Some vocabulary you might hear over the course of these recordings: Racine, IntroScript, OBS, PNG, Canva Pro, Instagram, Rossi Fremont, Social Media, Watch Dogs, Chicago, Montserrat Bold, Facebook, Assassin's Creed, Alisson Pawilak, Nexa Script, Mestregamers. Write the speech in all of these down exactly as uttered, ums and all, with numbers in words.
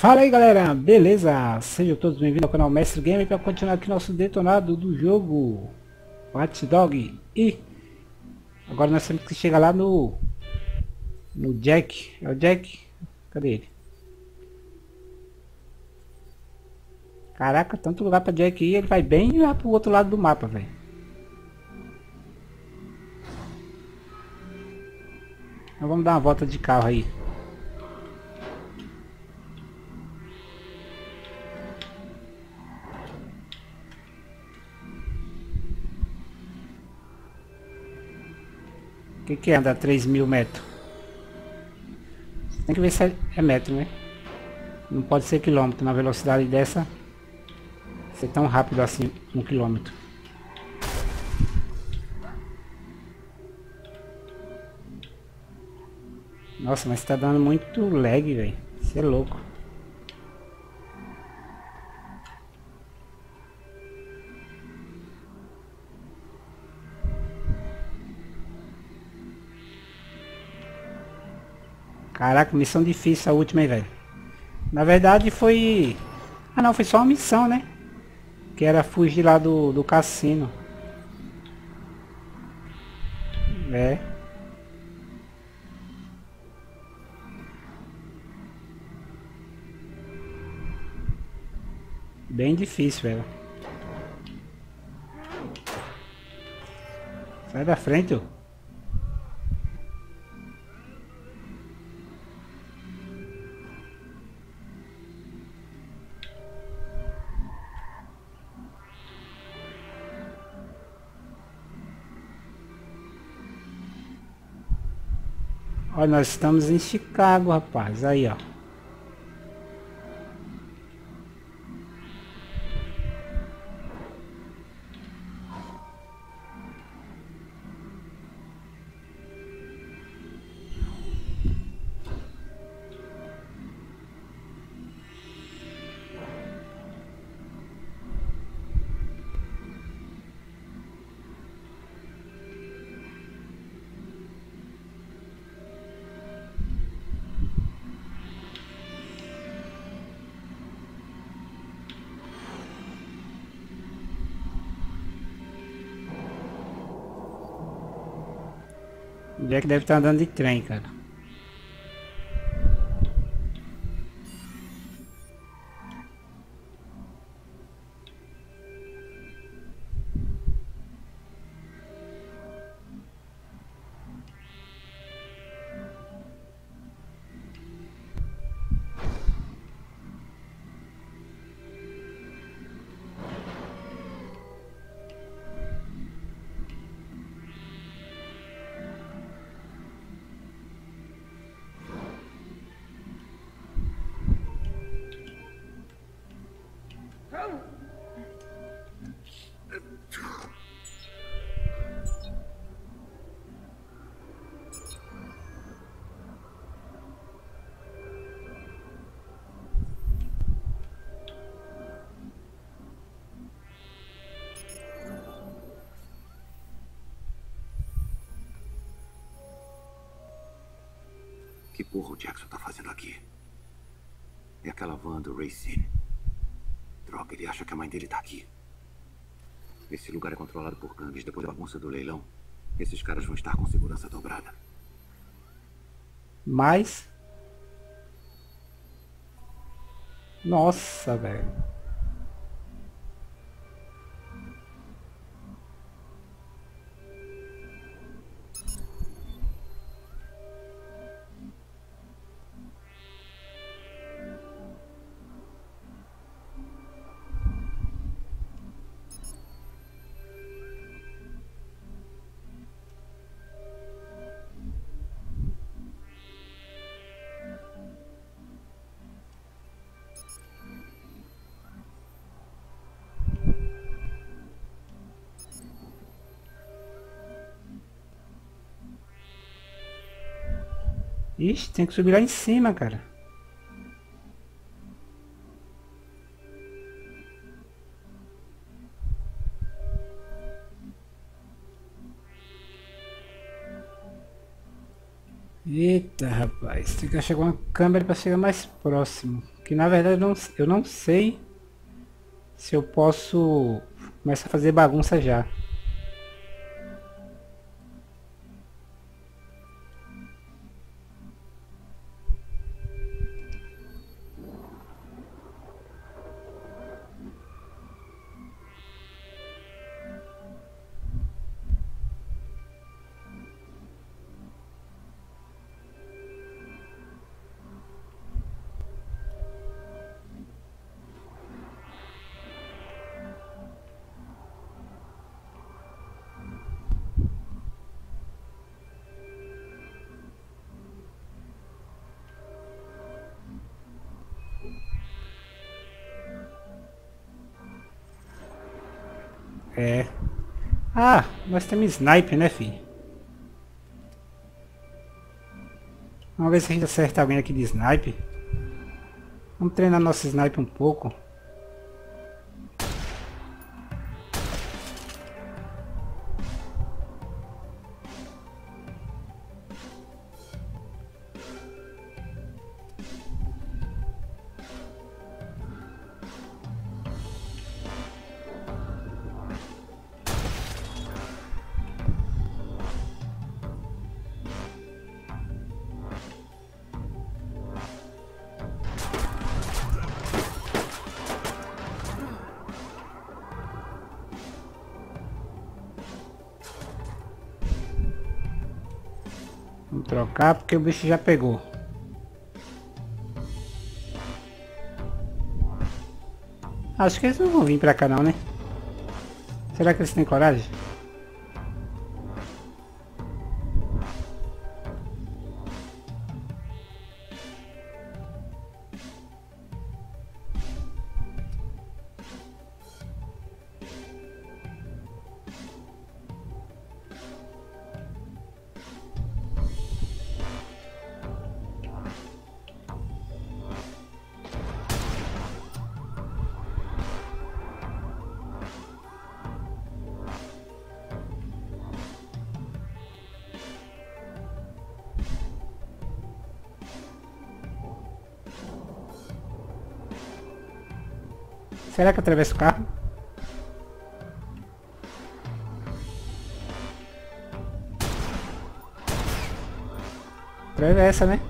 Fala aí galera, beleza? Sejam todos bem-vindos ao canal Mestre Game para continuar aqui nosso detonado do jogo Watch Dogs. E agora nós temos que chegar lá no no Jack. É o Jack? Cadê ele? Caraca, tanto lugar para Jack ir, ele vai bem e vai pro outro lado do mapa, velho. Então vamos dar uma volta de carro aí. O que, que é andar três mil metros? Tem que ver se é metro, né? Não pode ser quilômetro. Na velocidade dessa, ser tão rápido assim, um quilômetro. Nossa, mas tá dando muito lag, velho. Isso é louco. Caraca, missão difícil a última, hein, velho. Na verdade foi... Ah não, foi só uma missão, né? Que era fugir lá do, do cassino. É. Bem difícil, velho. Sai da frente, ó. Olha, nós estamos em Chicago, rapaz. Aí, ó. O Jack deve estar andando de trem, cara. Que porra o Jackson tá fazendo aqui? É aquela van do Racine. Droga, ele acha que a mãe dele tá aqui. Esse lugar é controlado por gangues. Depois da bagunça do leilão, esses caras vão estar com segurança dobrada. Mas... Nossa, velho. Ixi, tem que subir lá em cima, cara. Eita, rapaz. Tem que achar uma câmera para chegar mais próximo. Que na verdade eu não, eu não sei se eu posso começar a fazer bagunça já. É. Ah, nós temos sniper, né, filho? Vamos ver se a gente acerta alguém aqui de sniper. Vamos treinar nosso sniper um pouco. Trocar porque o bicho já pegou. Acho que eles não vão vir pra cá não, né? Será que eles têm coragem? Será que atravessa o carro? Atravessa, né?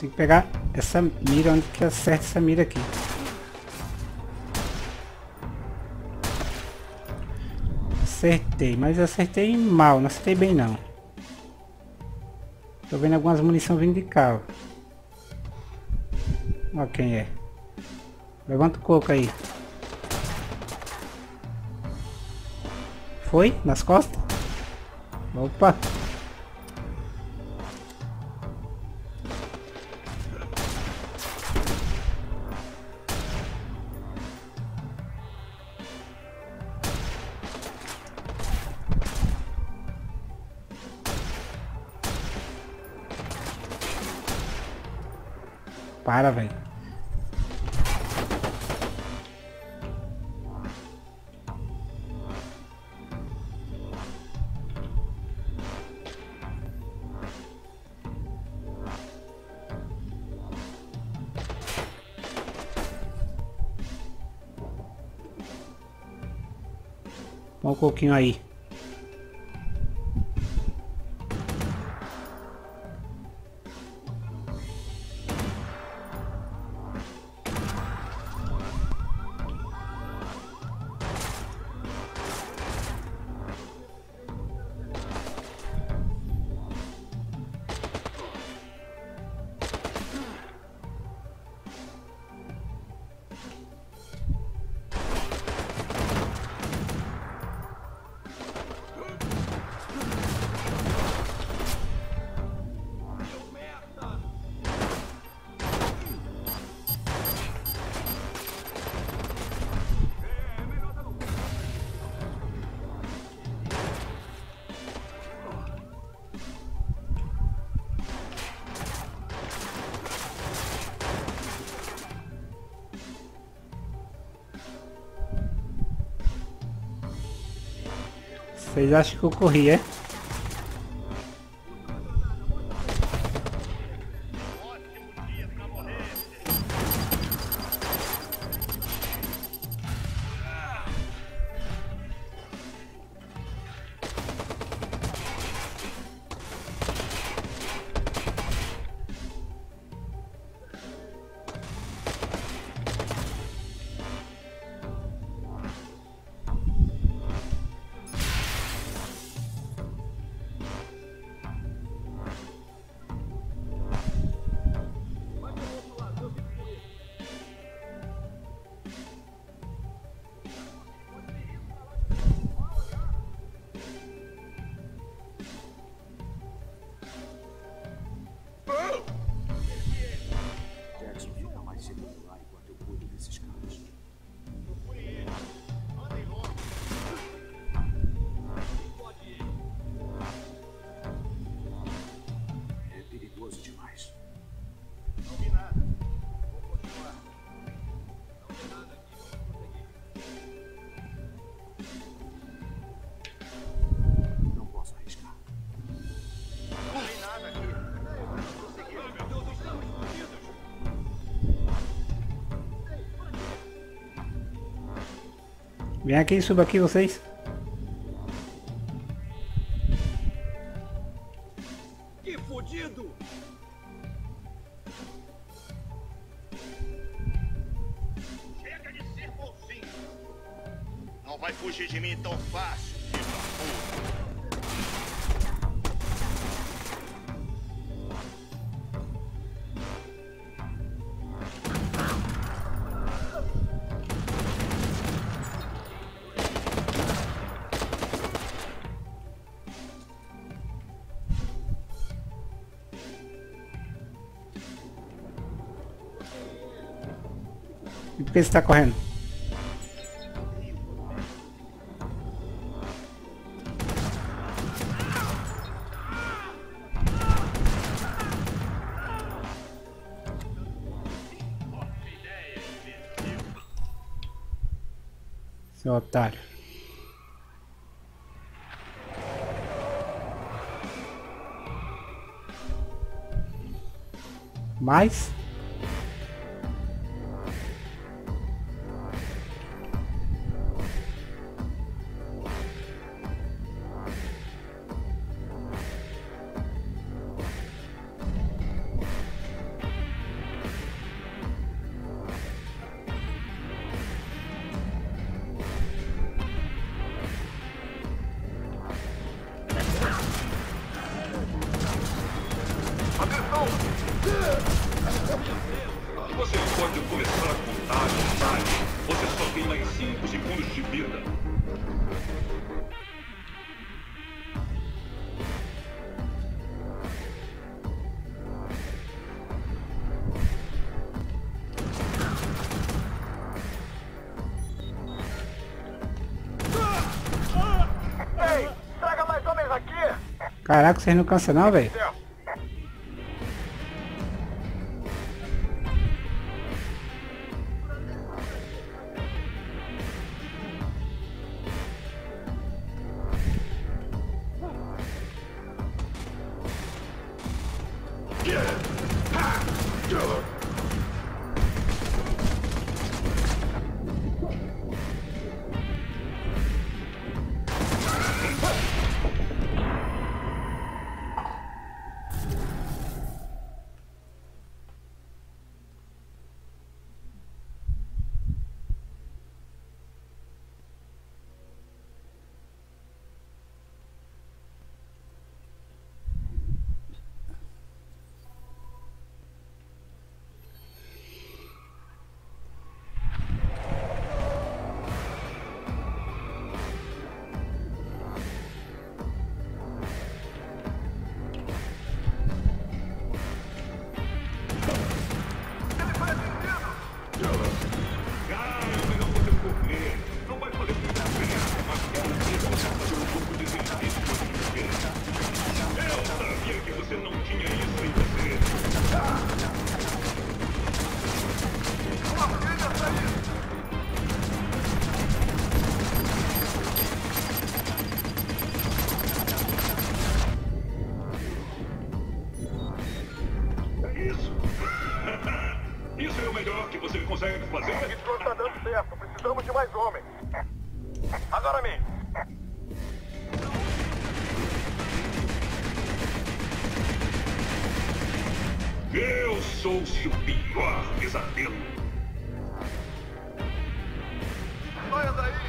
Tem que pegar essa mira, onde que acerta essa mira aqui. Acertei, mas acertei mal, não acertei bem não. Tô vendo algumas munições vindo de cá. Ó, quem é? Levanta o coco aí. Foi? Nas costas? Opa! Para, velho. Olha o coquinho aí. Vocês acham que eu corri, é? Vem aqui, suba aqui vocês. Que fudido! Chega de ser bolsinho. Não vai fugir de mim tão fácil, filho da puta. E por que você está correndo? Seu otário. Mais? Você pode começar a contar, otário. Você só tem mais cinco segundos de vida. Ei, traga mais homens aqui. Caraca, vocês não cansam não, velho? conseguem desfazer? O risco está dando certo. Precisamos de mais homens. Agora mesmo. Eu sou seu pior pesadelo. Saia daí!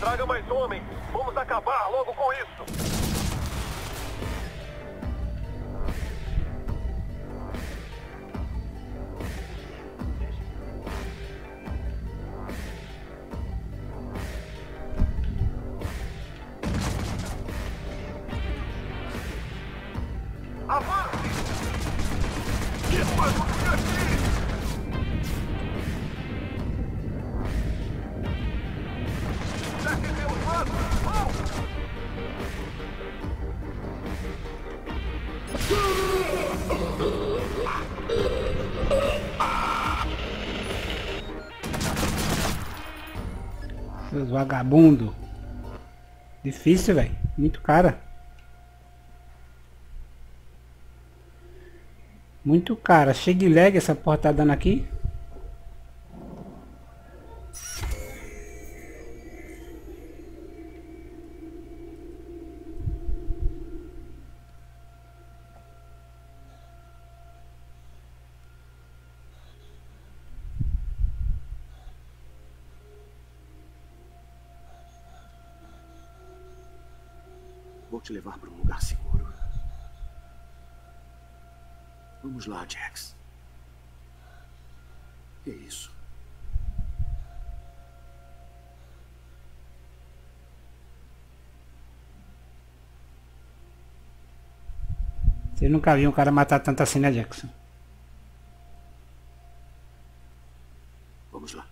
Traga mais homens. Vamos acabar logo com isso. Seus vagabundo. Difícil, velho. Muito cara. Muito cara. Cheio de lag essa porra tá dando aqui. Vou te levar para um lugar seguro. Vamos lá, Jax. Que isso? Você nunca viu um cara matar tanto assim, né, Jackson? Vamos lá.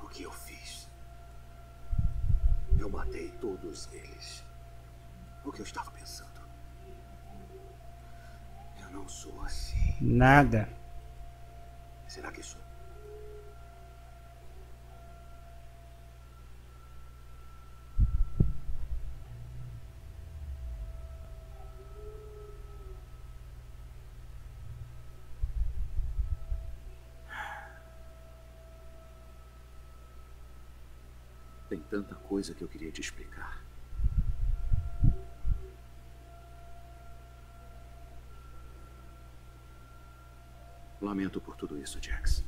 O que eu fiz? Eu matei todos eles. O que eu estava pensando? Eu não sou assim. Nada. Será que sou? Tem tanta coisa que eu queria te explicar. Lamento por tudo isso, Jax.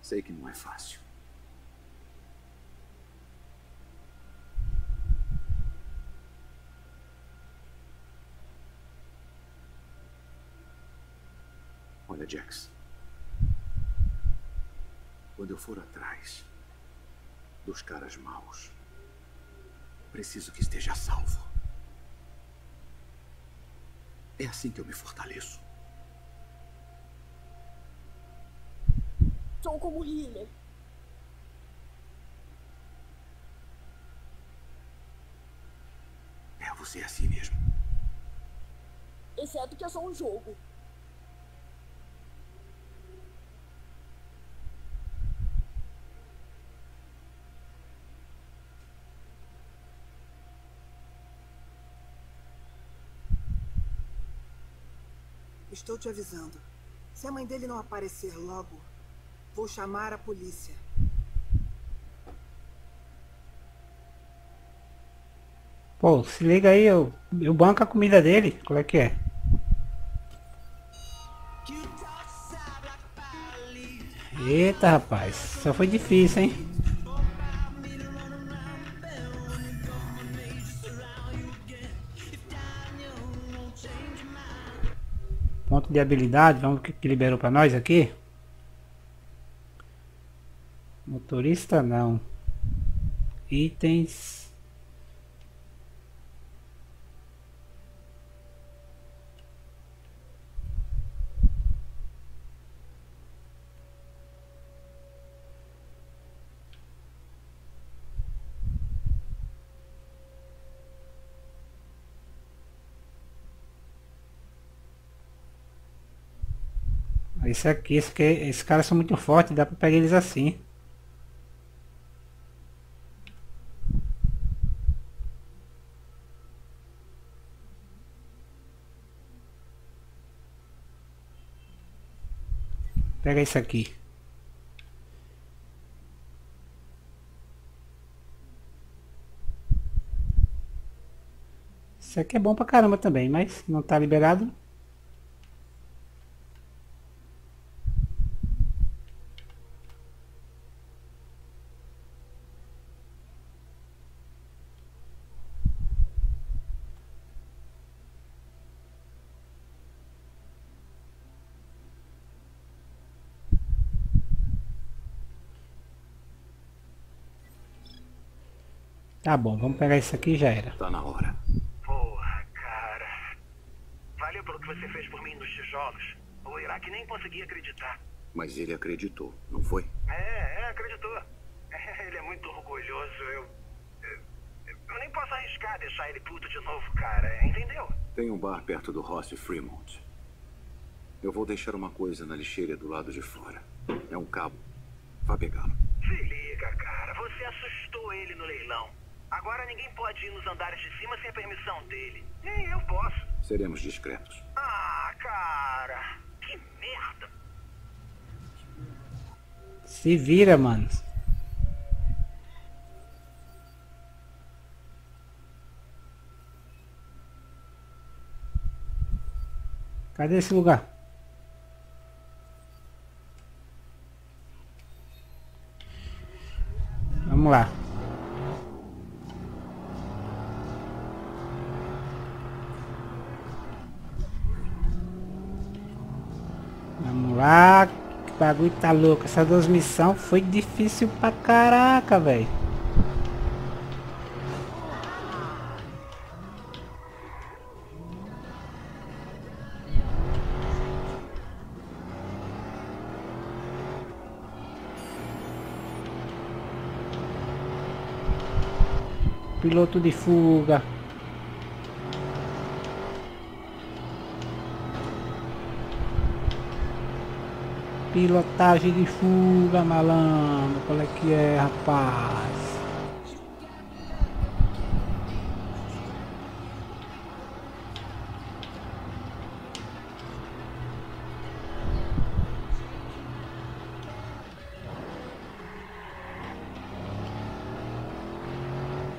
Sei que não é fácil. Olha, Jax. Quando eu for atrás dos caras maus, preciso que esteja salvo. É assim que eu me fortaleço. Sou como healer. É, você é assim mesmo. Exceto que é só um jogo. Estou te avisando. Se a mãe dele não aparecer logo, vou chamar a polícia. Pô, se liga aí, eu, eu banco a comida dele. Qual é que é? Eita, rapaz. Só foi difícil, hein? Ponto de habilidade. Vamos ver o que liberou pra nós aqui. Motorista não. Itens... Esse aqui, esse aqui, esses caras são muito fortes, dá pra pegar eles assim. Pega isso aqui. Isso aqui é bom pra caramba também, mas não tá liberado. Tá bom, vamos pegar isso aqui e já era. Tá na hora. Porra, cara. Valeu pelo que você fez por mim nos tijolos. O Iraque nem conseguia acreditar. Mas ele acreditou, não foi? É, é, acreditou. É, ele é muito orgulhoso. Eu, eu, eu nem posso arriscar deixar ele puto de novo, cara. Entendeu? Tem um bar perto do Rossi Fremont. Eu vou deixar uma coisa na lixeira do lado de fora. É um cabo. Vá pegá-lo. Se liga, cara. Você assustou ele no leilão. Agora ninguém pode ir nos andares de cima sem a permissão dele. Nem eu posso. Seremos discretos. Ah, cara. Que merda. Se vira, mano. Cadê esse lugar? Vamos lá. Vamos lá, que bagulho tá louco. Essas duas missões foi difícil pra caraca, velho. Piloto de fuga. Pilotagem de fuga, malandro. Qual é que é, rapaz?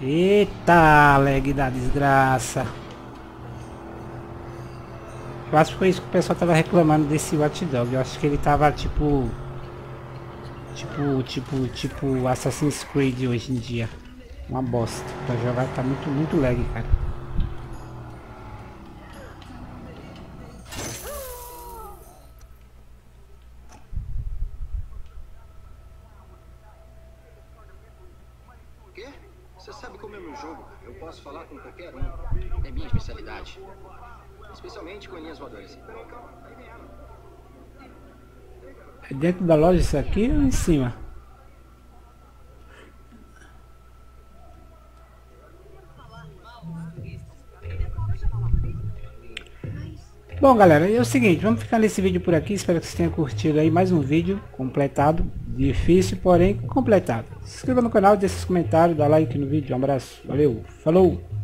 Eita, lag da desgraça. Eu acho que foi isso que o pessoal tava reclamando desse Watch Dogs. Eu acho que ele tava tipo... Tipo, tipo, tipo Assassin's Creed hoje em dia. Uma bosta. Pra jogar tá muito, muito lag, cara. Quê? Você sabe como é meu jogo? Eu posso falar com qualquer um. É minha especialidade. Especialmente com linhas voadoras. É dentro da loja isso aqui ou em cima? Bom, galera, é o seguinte, vamos ficar nesse vídeo por aqui. Espero que vocês tenham curtido aí mais um vídeo completado. Difícil, porém completado. Se inscreva no canal, deixe seus comentários, dá like no vídeo. Um abraço, valeu, falou!